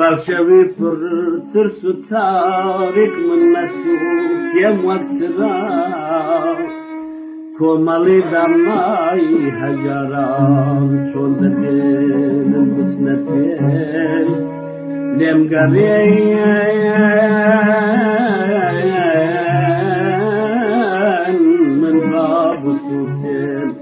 باشوی پر ترس و تاریک من مسود یم وقت سرا کمالی دمای هجران چون دلم بسنده نمگری من را بسوده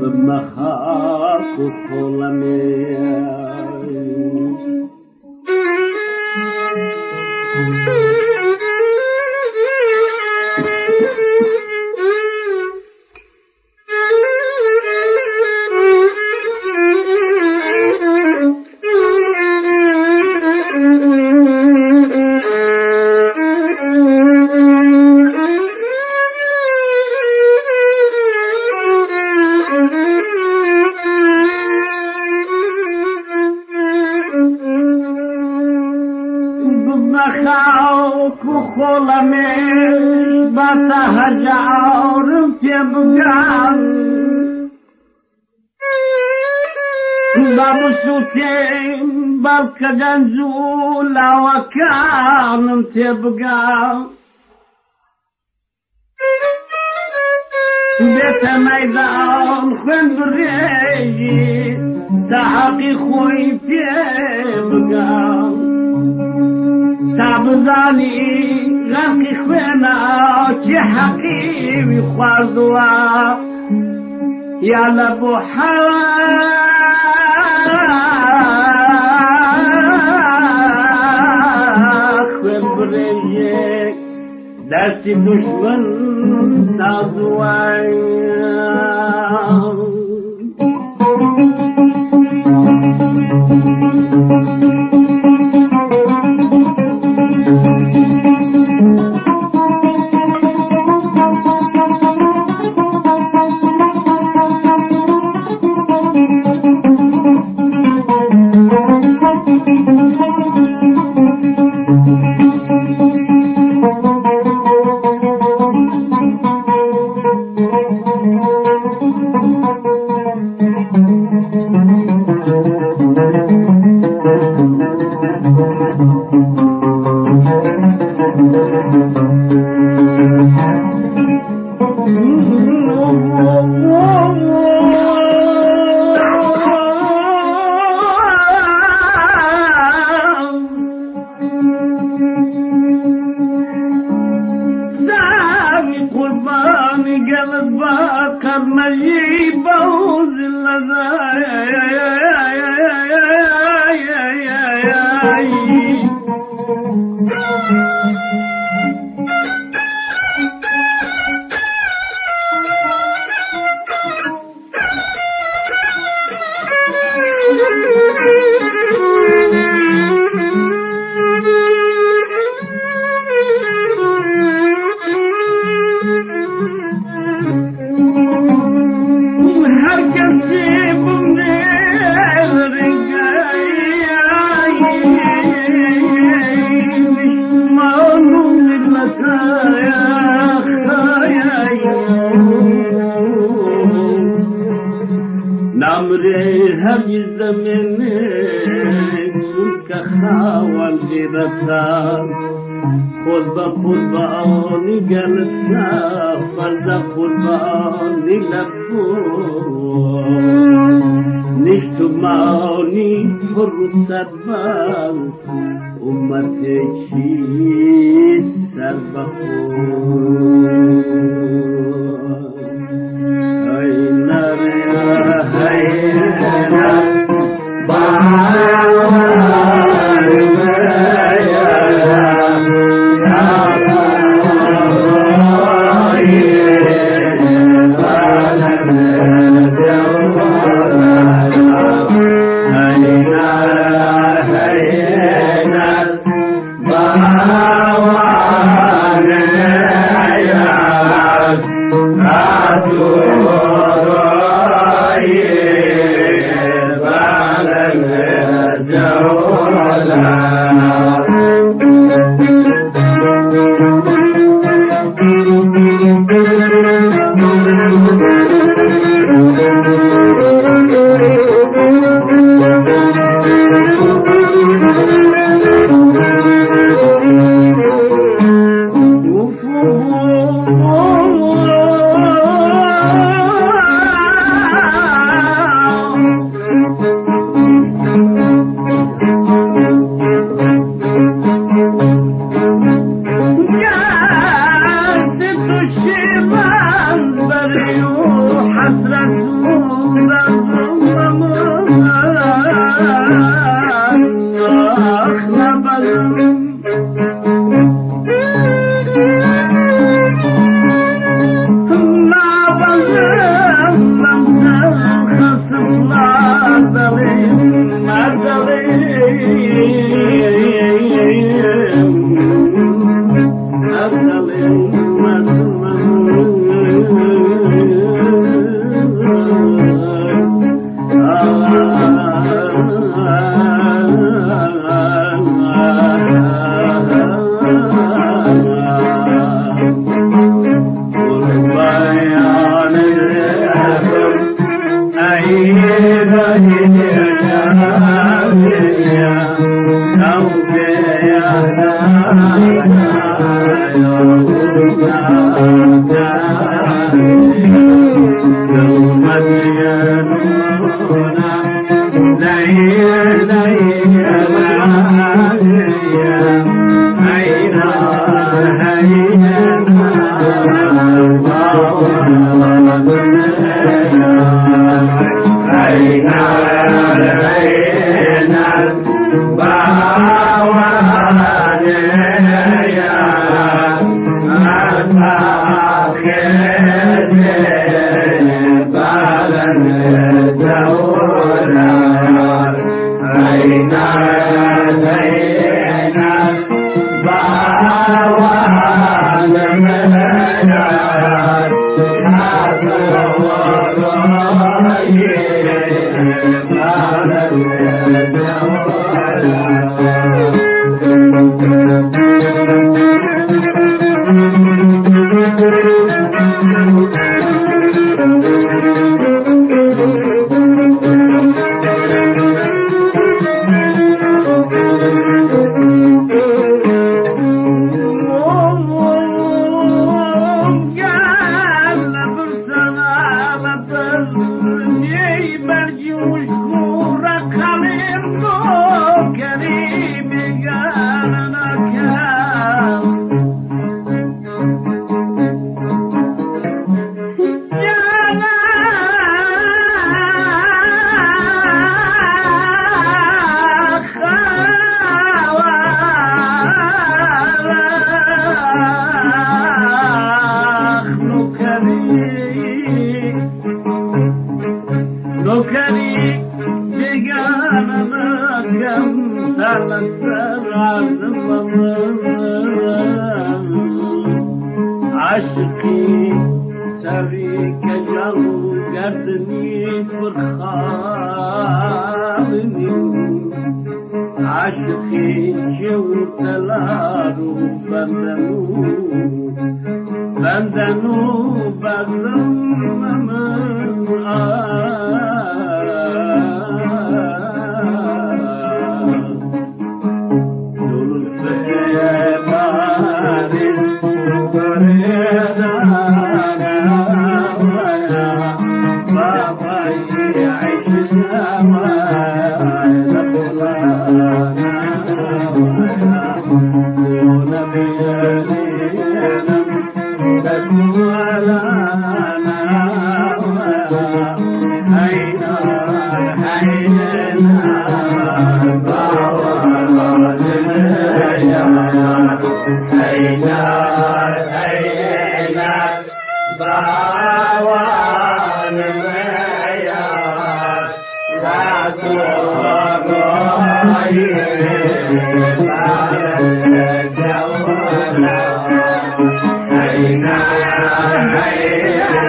به مخاک و خولمی كدن زولا وكان تبقى بيت ميدان خند الريجي تحقي خوي تبقى تابزاني غرقي خوينا تحقي بخوردوا يا لبو حرام دست دشمن تازوان بتذكر نجيب بوز اللذاذ برجوش خورا خلیم دو کریم على السبعة عشقي سبيك جلو قدمي فرخاني عشقي جو تلارو بندنو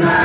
I'm